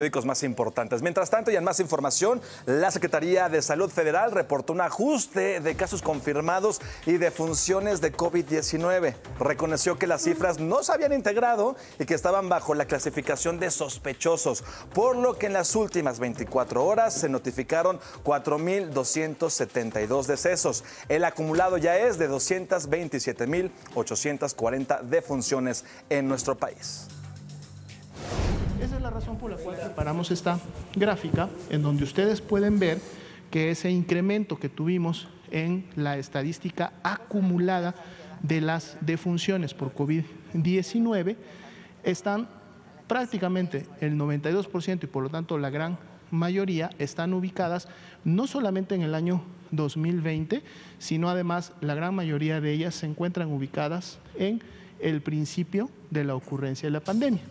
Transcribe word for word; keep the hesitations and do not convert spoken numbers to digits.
Médicos más importantes. Mientras tanto, y en más información, la Secretaría de Salud Federal reportó un ajuste de casos confirmados y de defunciones de COVID diecinueve. Reconoció que las cifras no se habían integrado y que estaban bajo la clasificación de sospechosos, por lo que en las últimas veinticuatro horas se notificaron cuatro mil doscientos setenta y dos decesos. El acumulado ya es de doscientas veintisiete mil ochocientas cuarenta defunciones en nuestro país. Esa es la razón por la cual preparamos esta gráfica, en donde ustedes pueden ver que ese incremento que tuvimos en la estadística acumulada de las defunciones por COVID diecinueve están prácticamente el noventa y dos por ciento y por lo tanto la gran mayoría están ubicadas no solamente en el año dos mil veinte, sino además la gran mayoría de ellas se encuentran ubicadas en el principio de la ocurrencia de la pandemia.